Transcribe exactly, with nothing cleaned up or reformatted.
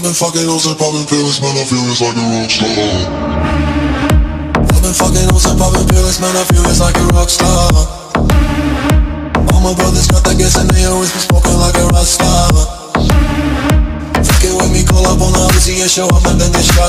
I've been fucking hoes and popping pills, man, I feel it's like a rockstar. I've been fucking hoes and popping pills, man, I feel it's like a rockstar. All my brothers got that gas and they always been smoking like a rockstar. Fuck it with me, call up on the I Z and show up and then get shot.